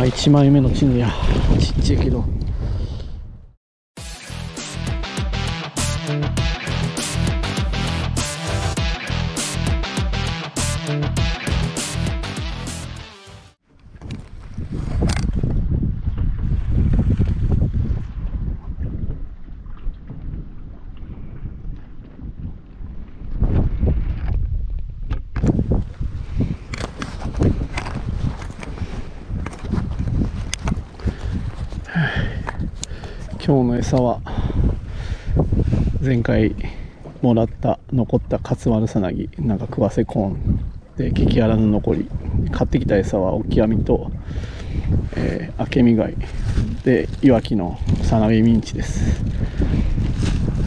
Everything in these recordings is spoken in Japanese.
まあ1枚目の地にやちっちゃいけど。今日の餌は前回もらった残ったカツワルサナギ、なんかクワセコーンで激アラの残り、買ってきた餌はオキアミと、アケミガイでいわきのサナギミンチです。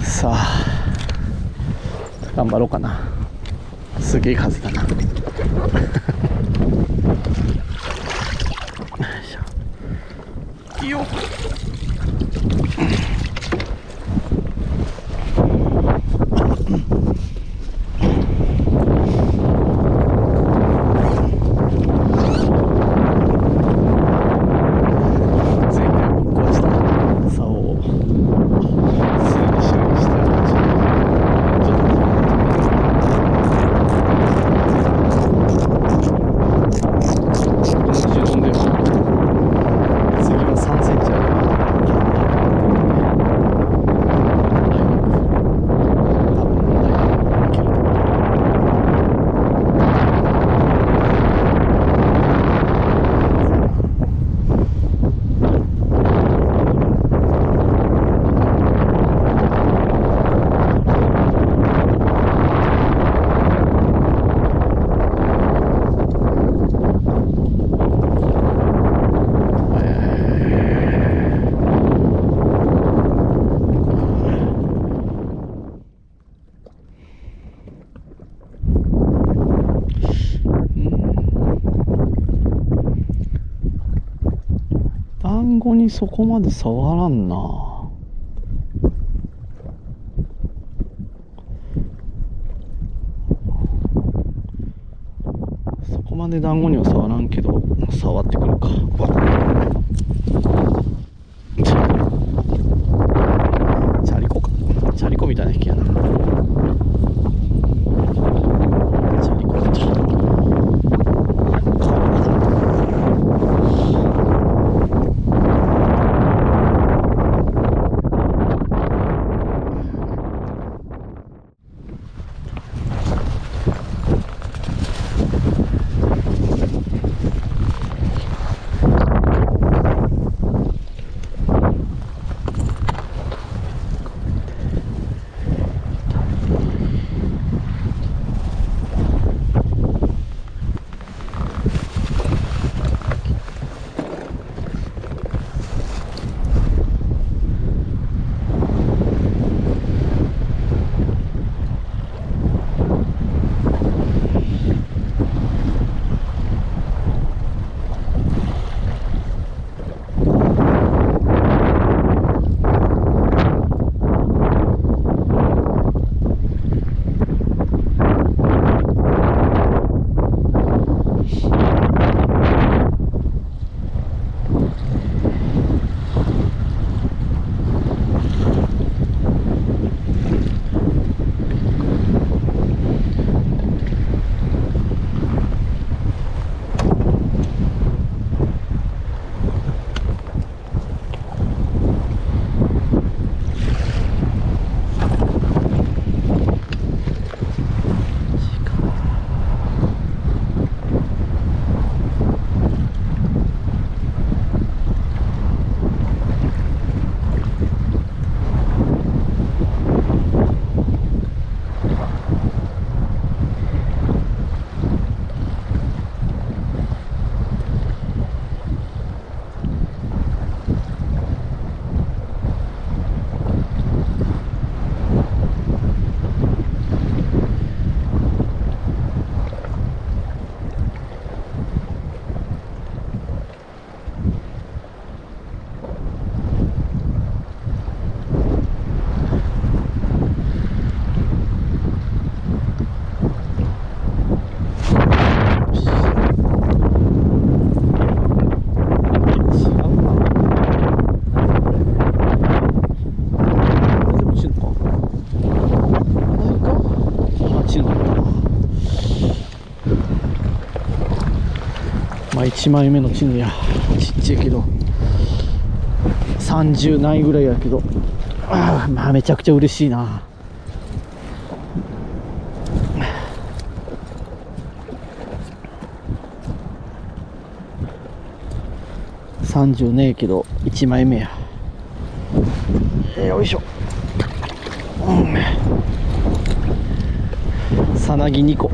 さあ頑張ろうかな。すげえ数だな。よっ団子にそこまで触らんな。そこまで団子には触らんけど触ってくるか。チャリコか、チャリコみたいな引きやな。まあ1枚目の地図やちっちゃいけど30ないぐらいやけど、あまあめちゃくちゃ嬉しいな。30ねえけど1枚目や。よいしょ、うん、さなぎ2個。